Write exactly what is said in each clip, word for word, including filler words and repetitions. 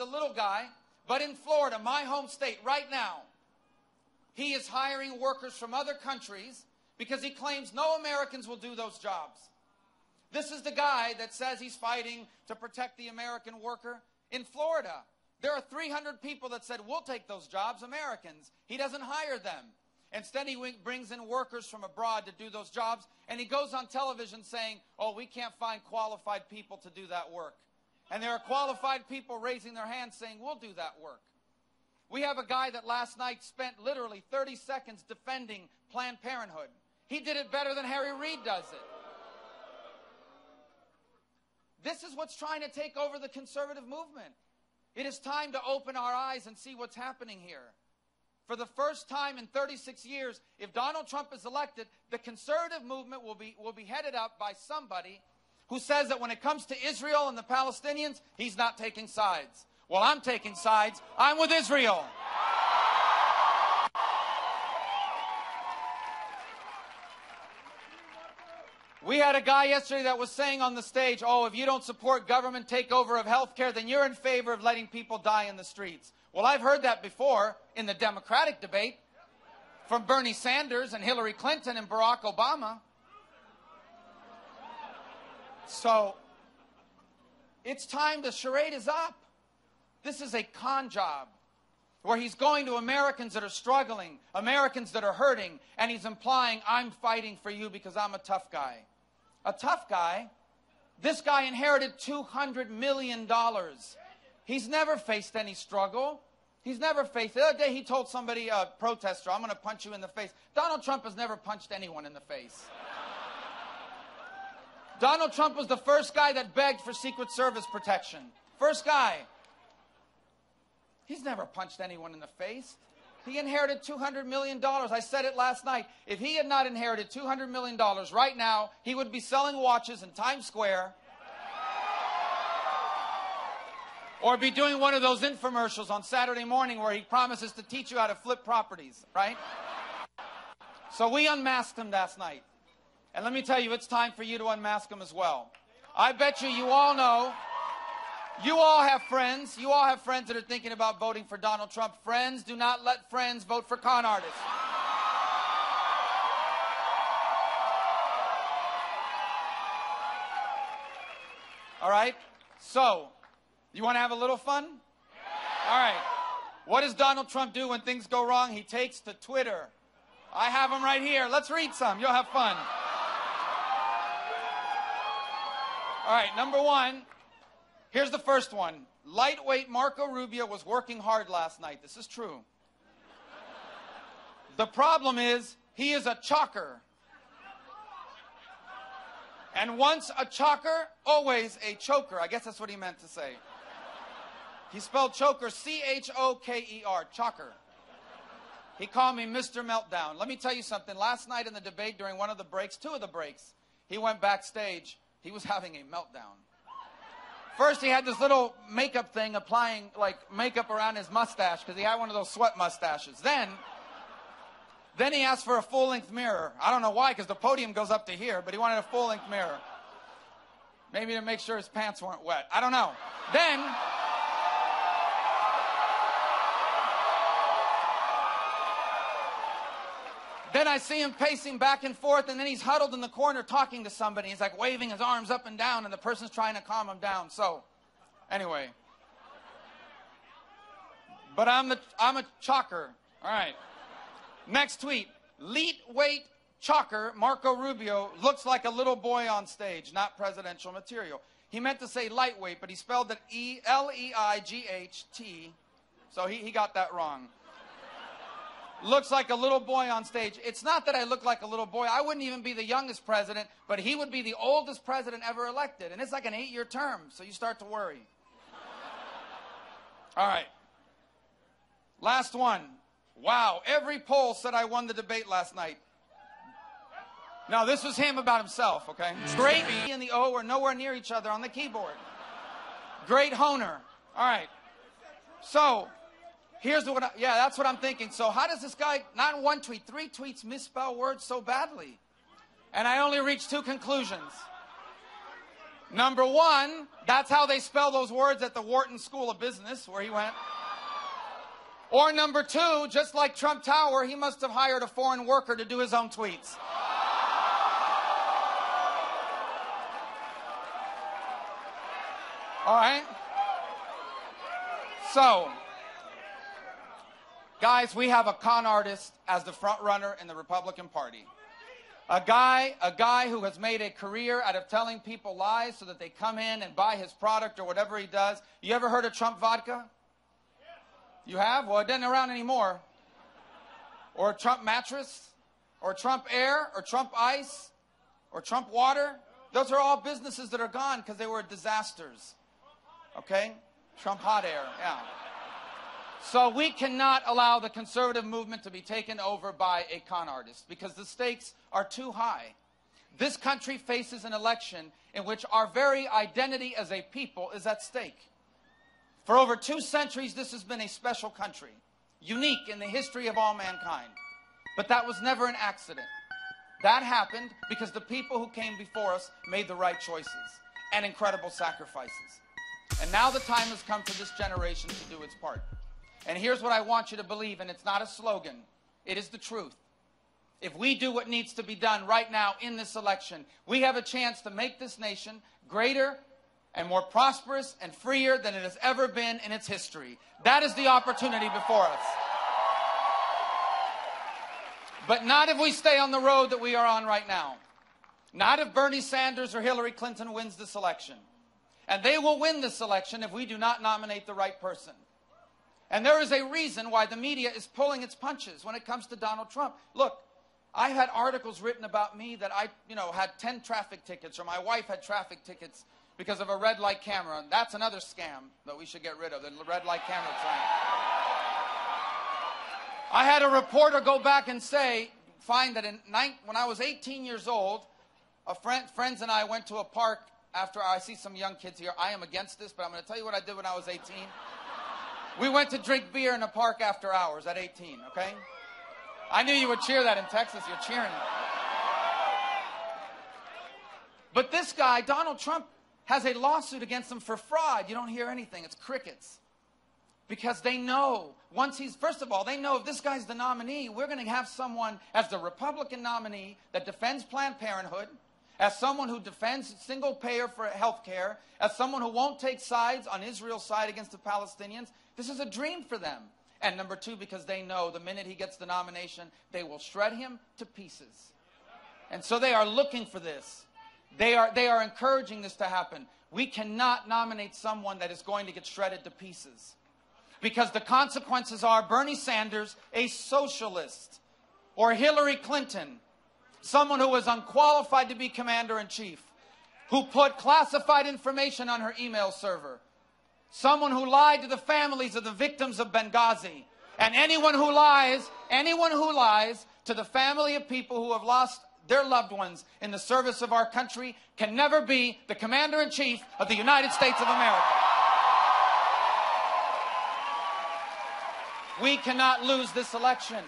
the little guy, but in Florida, my home state, right now, he is hiring workers from other countries because he claims no Americans will do those jobs. This is the guy that says he's fighting to protect the American worker. In Florida, there are three hundred people that said, we'll take those jobs, Americans. He doesn't hire them. Instead, he brings in workers from abroad to do those jobs, and he goes on television saying, oh, we can't find qualified people to do that work. And there are qualified people raising their hands saying, we'll do that work. We have a guy that last night spent literally thirty seconds defending Planned Parenthood. He did it better than Harry Reid does it. This is what's trying to take over the conservative movement. It is time to open our eyes and see what's happening here. For the first time in thirty-six years, if Donald Trump is elected, the conservative movement will be, will be headed up by somebody who says that when it comes to Israel and the Palestinians, he's not taking sides. Well, I'm taking sides. I'm with Israel. We had a guy yesterday that was saying on the stage, oh, if you don't support government takeover of health care, then you're in favor of letting people die in the streets. Well, I've heard that before in the Democratic debate from Bernie Sanders and Hillary Clinton and Barack Obama. So it's time the charade is up. This is a con job where he's going to Americans that are struggling, Americans that are hurting, and he's implying, I'm fighting for you because I'm a tough guy. A tough guy? This guy inherited two hundred million dollars. He's never faced any struggle. He's never faced. The other day he told somebody, a protester, I'm going to punch you in the face. Donald Trump has never punched anyone in the face. Donald Trump was the first guy that begged for Secret Service protection. First guy. He's never punched anyone in the face. He inherited two hundred million dollars. I said it last night. If he had not inherited two hundred million dollars right now, he would be selling watches in Times Square or be doing one of those infomercials on Saturday morning where he promises to teach you how to flip properties, right? So we unmasked him last night. And let me tell you, it's time for you to unmask him as well. I bet you you all know. You all have friends. You all have friends that are thinking about voting for Donald Trump. Friends, do not let friends vote for con artists. All right? So, you want to have a little fun? All right. What does Donald Trump do when things go wrong? He takes to Twitter. I have them right here. Let's read some. You'll have fun. All right, number one. Here's the first one. Lightweight Marco Rubio was working hard last night. This is true. The problem is he is a chalker. And once a chalker, always a choker. I guess that's what he meant to say. He spelled choker C H O K E R, chalker. He called me Mister Meltdown. Let me tell you something. Last night in the debate during one of the breaks, two of the breaks, he went backstage. He was having a meltdown. First, he had this little makeup thing applying, like, makeup around his mustache because he had one of those sweat mustaches. Then, then he asked for a full-length mirror. I don't know why, because the podium goes up to here, but he wanted a full-length mirror. Maybe to make sure his pants weren't wet. I don't know. Then, then I see him pacing back and forth, and then he's huddled in the corner talking to somebody. He's like waving his arms up and down, and the person's trying to calm him down. So, anyway. But I'm, the, I'm a chalker. All right. Next tweet. Lightweight chalker Marco Rubio looks like a little boy on stage, not presidential material. He meant to say lightweight, but he spelled it E L E I G H T, so he, he got that wrong. Looks like a little boy on stage. It's not that I look like a little boy. I wouldn't even be the youngest president, but he would be the oldest president ever elected. And it's like an eight-year term, so you start to worry. All right. Last one. Wow, every poll said I won the debate last night. No, this was him about himself, okay? Great E and the O are nowhere near each other on the keyboard. Great honer. All right. So... Here's what, I, yeah, that's what I'm thinking. So how does this guy, not in one tweet, three tweets misspell words so badly? And I only reached two conclusions. Number one, that's how they spell those words at the Wharton School of Business, where he went. Or number two, just like Trump Tower, he must have hired a foreign worker to do his own tweets. All right? So, guys, we have a con artist as the front runner in the Republican Party. A guy, a guy who has made a career out of telling people lies so that they come in and buy his product or whatever he does. You ever heard of Trump vodka? You have? Well, it isn't around anymore. Or Trump mattress, or Trump air, or Trump ice, or Trump water. Those are all businesses that are gone because they were disasters. Okay? Trump hot air, yeah. So we cannot allow the conservative movement to be taken over by a con artist because the stakes are too high. This country faces an election in which our very identity as a people is at stake. For over two centuries, this has been a special country, unique in the history of all mankind. But that was never an accident. That happened because the people who came before us made the right choices and incredible sacrifices. And now the time has come for this generation to do its part. And here's what I want you to believe, and it's not a slogan. It is the truth. If we do what needs to be done right now in this election, we have a chance to make this nation greater and more prosperous and freer than it has ever been in its history. That is the opportunity before us. But not if we stay on the road that we are on right now. Not if Bernie Sanders or Hillary Clinton wins this election. And they will win this election if we do not nominate the right person. And there is a reason why the media is pulling its punches when it comes to Donald Trump. Look, I had articles written about me that I, you know, had ten traffic tickets, or my wife had traffic tickets because of a red light camera. And that's another scam that we should get rid of, the red light camera trend. I had a reporter go back and say, find that in nine, when I was eighteen years old, a friend, friends and I went to a park after I see some young kids here. I am against this, but I'm going to tell you what I did when I was eighteen. We went to drink beer in a park after hours at eighteen, okay? I knew you would cheer that in Texas. You're cheering. But this guy, Donald Trump, has a lawsuit against him for fraud. You don't hear anything. It's crickets. Because they know, once he's, first of all, they know if this guy's the nominee, we're going to have someone as the Republican nominee that defends Planned Parenthood, as someone who defends single payer for health care, as someone who won't take sides on Israel's side against the Palestinians. This is a dream for them. And number two, because they know the minute he gets the nomination, they will shred him to pieces. And so they are looking for this. They are, they are encouraging this to happen. We cannot nominate someone that is going to get shredded to pieces. Because the consequences are Bernie Sanders, a socialist, or Hillary Clinton, someone who was unqualified to be commander-in-chief, who put classified information on her email server, someone who lied to the families of the victims of Benghazi, and anyone who lies, anyone who lies to the family of people who have lost their loved ones in the service of our country can never be the commander-in-chief of the United States of America. We cannot lose this election.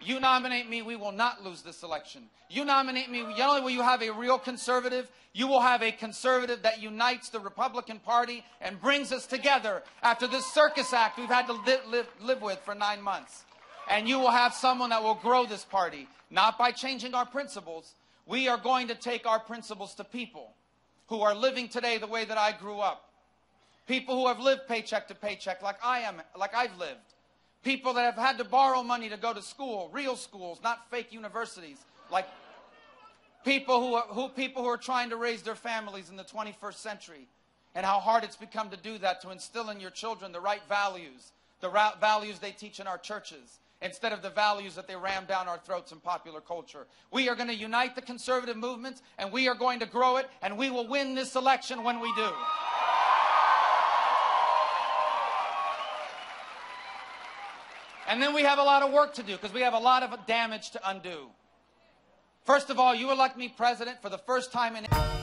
You nominate me, we will not lose this election. You nominate me, not only will you have a real conservative, you will have a conservative that unites the Republican Party and brings us together after this circus act we've had to live, live, live with for nine months. And you will have someone that will grow this party, not by changing our principles. We are going to take our principles to people who are living today the way that I grew up. People who have lived paycheck to paycheck like I am, like I've lived. People that have had to borrow money to go to school, real schools, not fake universities, like people who, are, who, people who are trying to raise their families in the twenty-first century, and how hard it's become to do that, to instill in your children the right values, the right values they teach in our churches, instead of the values that they ram down our throats in popular culture. We are going to unite the conservative movements, and we are going to grow it, and we will win this election when we do. And then we have a lot of work to do because we have a lot of damage to undo. First of all, you elect me president for the first time in...